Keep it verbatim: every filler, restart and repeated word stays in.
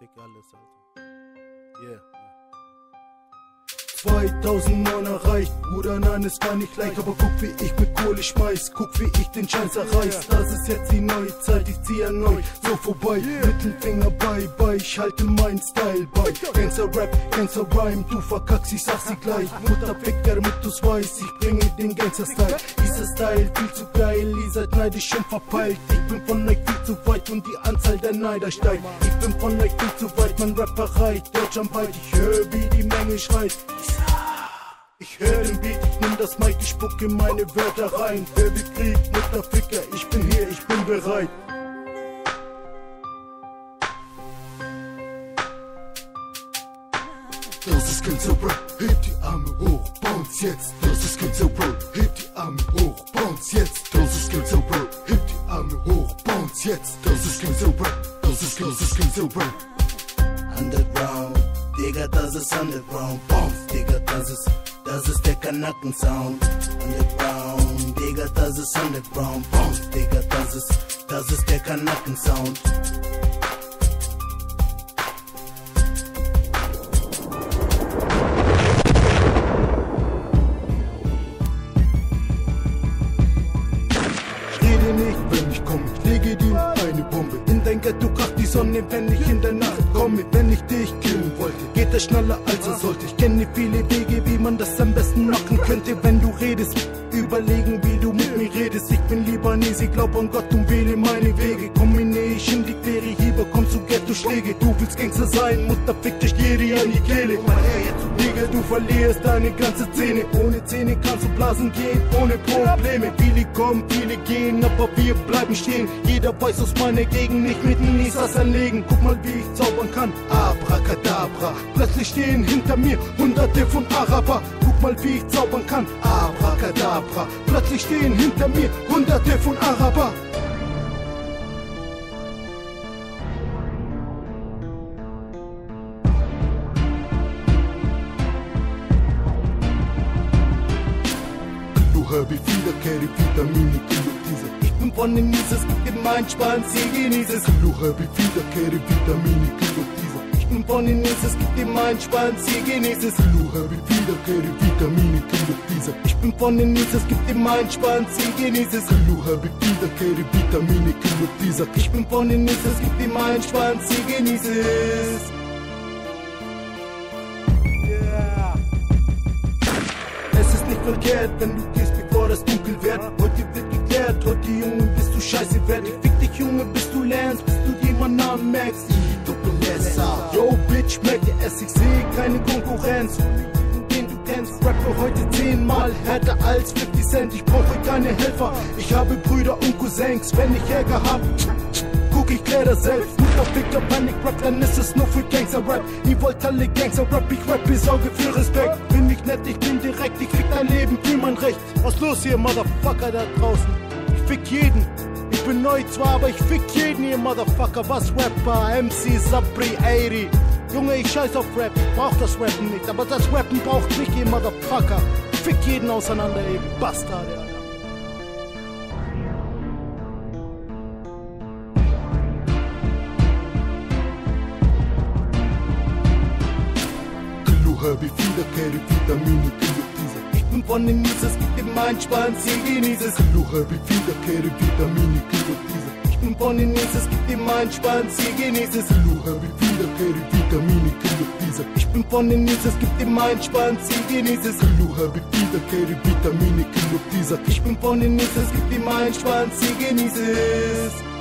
Fick alles, Alter. Yeah. zweitausend Mann erreicht, Bruder, nein, es war nicht leicht, aber guck, wie ich mit Kohle schmeiß, guck, wie ich den Scheiß erreiß, das ist jetzt die neue Zeit, ich zieh erneut so vorbei, Mittelfinger bye bye, ich halte meinen Style bei, Gangster-Rap, Gangster-Rhyme, du verkackst, ich sag sie gleich, Mutterficker, damit du's weißt, ich bringe den Gangster-Style, dieser Style, viel zu geil, ihr seid neidisch und verpeilt, ich bin von euch viel zu weit und die Anzahl der Neider steigt, ich bin von euch viel zu weit, mein Rap erreicht, deutschlandweit, ich höre, wie die Menge schreit, ich höre den Beat, ich nimm das Mic, ich spucke meine Wörter rein. Baby Krieg, Mutterficker, ich bin hier, ich bin bereit. Das ist Gangster-Bro, heb die Arme hoch, bounce jetzt. Das ist Gangster-Bro, heb die Arme hoch, bounce jetzt. Das ist Gangster-Bro, heb die Arme hoch, bounce jetzt. Das ist Gangster-Bro, das ist, das ist Gangster-Bro. Underground, Digga, das ist Underground, bounce, Digga, das ist... Das ist der Kanacken-Sound, Underground, Digga, das ist Underground, Bounce, Digga, das ist, das ist der Kanacken-Sound. Steh dir nicht, wenn ich komme, ich lege dir eine Bombe in dein Ghetto, krach die Sonne, wenn ich in der Nacht komme, wenn ich dich killen wollte, geht das schneller als er sollte, ich kenne viele Wege, wie man das am besten machen könnte, wenn du redest, überlegen, wie du mit mir redest, ich bin Libanese, glaub an Gott und wähle meine Wege, kombine ich in die Quere, hieber komm zu Ghetto-Schläge, du willst Gangster sein, Mutter fick dich, geh dir an die Kehle, Digga, du verlierst deine ganze Zähne, ohne Zähne kannst du blasen gehen, ohne Probleme, viele kommen, viele gehen, aber wir bleiben stehen, jeder weiß aus meiner Gegend, nicht mit Nisas anlegen, guck mal, wie ich zaubern kann, Abracadabra, plötzlich stehen hinter mir hunderte von Araber, guck mal, wie ich zaubern kann, Abracadabra, plötzlich stehen hinter mir hunderte von Araber. Hör, wie viele Carry, Vitamine, Glycose. Ich bin von den Nieses, gib mein Spann, sie genießes. Du hör, wie viele Carry, Vitamine, Glycose. Ich bin von den Nieses, gib mein Spann, sie genießes. Du hör, wie viele Carry, Vitamine, Glycose. Ich bin von den Nieses, gib mein Spann, sie genießes. Du hör, wie viele Carry, Vitamine, Glycose. Ich bin von den Nieses, gib mein Spann, sie genießes. Yeah. Es ist nicht verkehrt, wenn du gehst, bevor das dunkel wird. Heute wird geklärt, heute Junge bist du scheiße wert. Ich fick dich Junge, bis du lernst, bis du jemanden anmerkst. Ich doppel-Lesser, yo Bitch, schmeckt dir es, ich seh keine Konkurrenz. Rapper heute zehnmal härter als fünfzig Cent. Ich brauche keine Helfer, ich habe Brüder und Cousins. Wenn ich Ärger hab, guck, ich klär das selbst. Mutterficker, Panic-Rap, dann ist es nur für Gangster-Rap. Ihr wollt alle Gangster-Rap, ich rappe, sorge für Respekt. Bin nicht nett, ich bin direkt, ich fick dein Leben für mein Recht. Was los hier, Motherfucker da draußen? Ich fick jeden. Ich bin neu zwar, aber ich fick jeden hier, Motherfucker. Was Rapper, M C, Sabri, Airi. Junge, ich scheiß auf Rap, brauch das Rappen nicht, aber das Rappen braucht nicht, ihr Motherfucker. Fick jeden auseinander, ihr Bastard, Alter. Du hör, wie viele Carry, Vitamine, Glycose. Ich bin von den Nieses, gib dir meinen Spann, sie genießes. Du hör, wie viele Carry, Vitamine, Glycose. Ich bin von den Nieses, gib dir meinen Spann, sie genießes. Du hör, wie viele Carry, Vitamine, Glycose. Ich bin von den Nieses, gib dir meinen Spann, sie genießes. Du hör, wie viele Carry, Vitamine, Glycose. Ich bin von den Nieses, gib dir meinen Spann, sie genießes.